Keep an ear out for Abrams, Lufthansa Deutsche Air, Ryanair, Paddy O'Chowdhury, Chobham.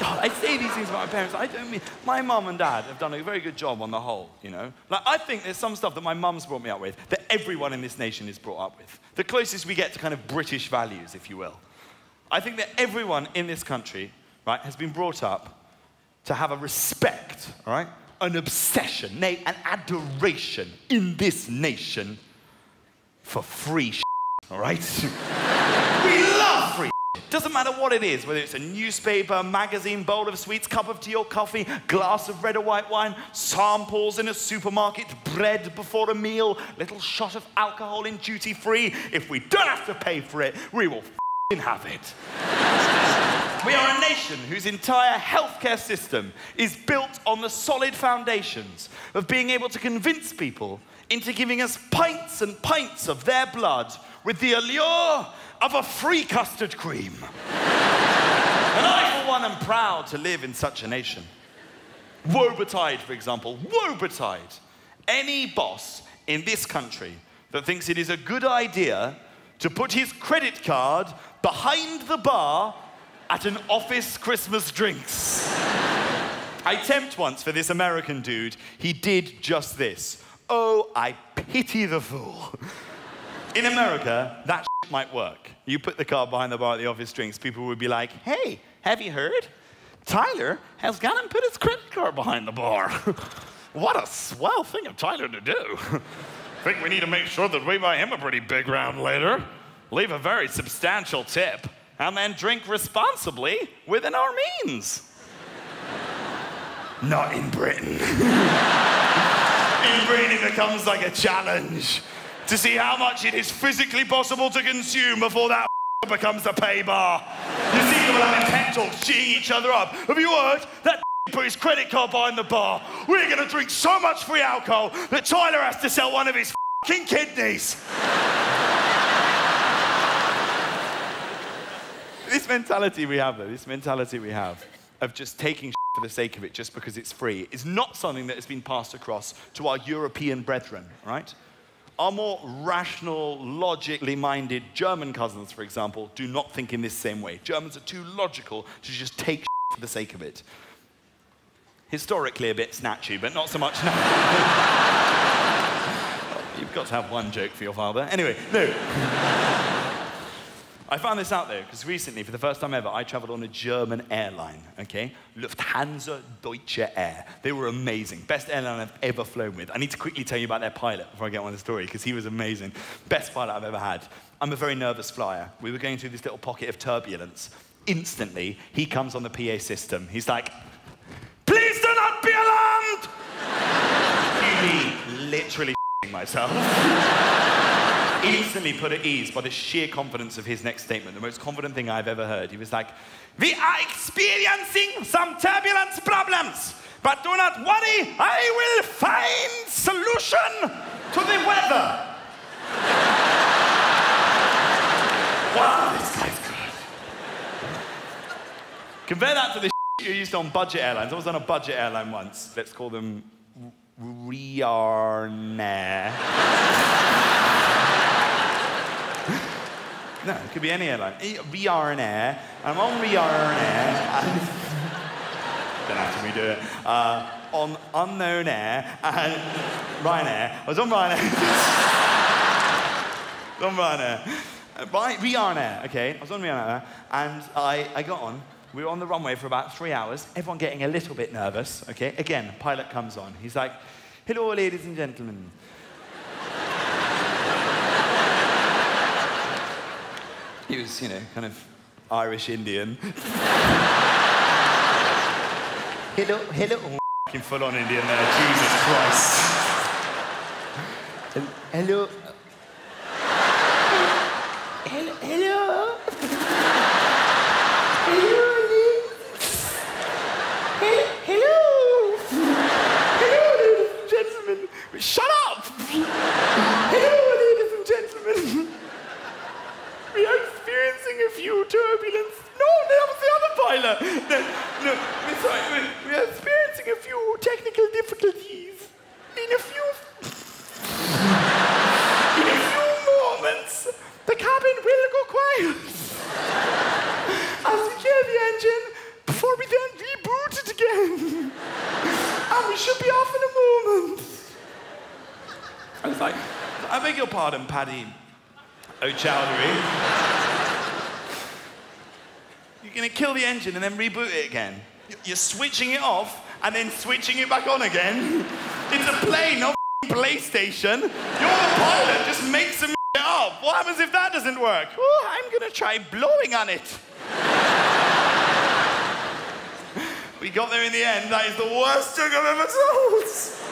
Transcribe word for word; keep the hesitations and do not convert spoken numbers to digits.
God, I say these things about my parents. I don't mean, my mum and dad have done a very good job on the whole, you know? Like, I think there's some stuff that my mum's brought me up with that everyone in this nation is brought up with. The closest we get to kind of British values, if you will. I think that everyone in this country, right, has been brought up to have a respect, all right? An obsession, nay, an adoration in this nation for free shit, all right? We love free shit. Doesn't matter what it is, whether it's a newspaper, magazine, bowl of sweets, cup of tea or coffee, glass of red or white wine, samples in a supermarket, bread before a meal, little shot of alcohol in duty free. If we don't have to pay for it, we will f***ing have it. We are a nation whose entire healthcare system is built on the solid foundations of being able to convince people into giving us pints and pints of their blood with the allure of a free custard cream. And I, for one, am proud to live in such a nation. Woe betide, for example, woe betide any boss in this country that thinks it is a good idea to put his credit card behind the bar at an office Christmas drinks. I temped once for this American dude. He did just this. Oh, I pity the fool. In America, that shit might work. You put the car behind the bar at the office drinks, people would be like, hey, have you heard? Tyler has gone and put his credit card behind the bar. What a swell thing of Tyler to do. I think we need to make sure that we buy him a pretty big round later. Leave a very substantial tip. And then drink responsibly within our means. Not in Britain. In Britain, it becomes like a challenge to see how much it is physically possible to consume before that becomes a pay bar. You see people having pep talks, cheating each other up. Have you heard? That put his credit card behind the bar. We're gonna drink so much free alcohol that Tyler has to sell one of his fucking kidneys. This mentality we have, though, this mentality we have of just taking shit for the sake of it just because it's free is not something that has been passed across to our European brethren, right? Our more rational, logically minded German cousins, for example, do not think in this same way. Germans are too logical to just take shit for the sake of it. Historically a bit snatchy, but not so much now. You've got to have one joke for your father. Anyway, no. I found this out, though, because recently, for the first time ever, I traveled on a German airline, okay? Lufthansa Deutsche Air. They were amazing. Best airline I've ever flown with. I need to quickly tell you about their pilot before I get on with the story, because he was amazing. Best pilot I've ever had. I'm a very nervous flyer. We were going through this little pocket of turbulence. Instantly, he comes on the P A system. He's like, please do not be alarmed! He literally shitting myself. Instantly put at ease by the sheer confidence of his next statement, the most confident thing I've ever heard. He was like, we are experiencing some turbulence problems, but do not worry, I will find solution to the weather. Wow, this guy's good. Compare that to the shit you used on budget airlines. I was on a budget airline once. Let's call them Ryanair. No, it could be any airline. Ryanair. I'm on Ryanair. Don't have to redo it. Uh, on unknown air and Ryanair. I was on Ryanair. on Ryanair. Right, Ryanair. Okay, I was on Ryanair, and I I got on. We were on the runway for about three hours. Everyone getting a little bit nervous. Okay, again, pilot comes on. He's like, "Hello, ladies and gentlemen." He was, you know, kind of Irish-Indian. hello, hello. Fucking full-on Indian there, Jesus Christ. Hello. Hello. Hello. Hello. Hello. Hello, ladies and gentlemen. Shut up. Hello, ladies and gentlemen. We are experiencing a few turbulence. No, that was the other pilot. No, no, we're sorry. We are experiencing a few technical difficulties. In a few... in a few moments, the cabin will go quiet. As we hear the engine, before we then your pardon, Paddy O'Chowdhury. You're going to kill the engine and then reboot it again. You're switching it off and then switching it back on again. It's a plane, not PlayStation. You're the pilot, just make some up. What happens if that doesn't work? Oh, I'm going to try blowing on it. We got there in the end. That is the worst joke I've ever told.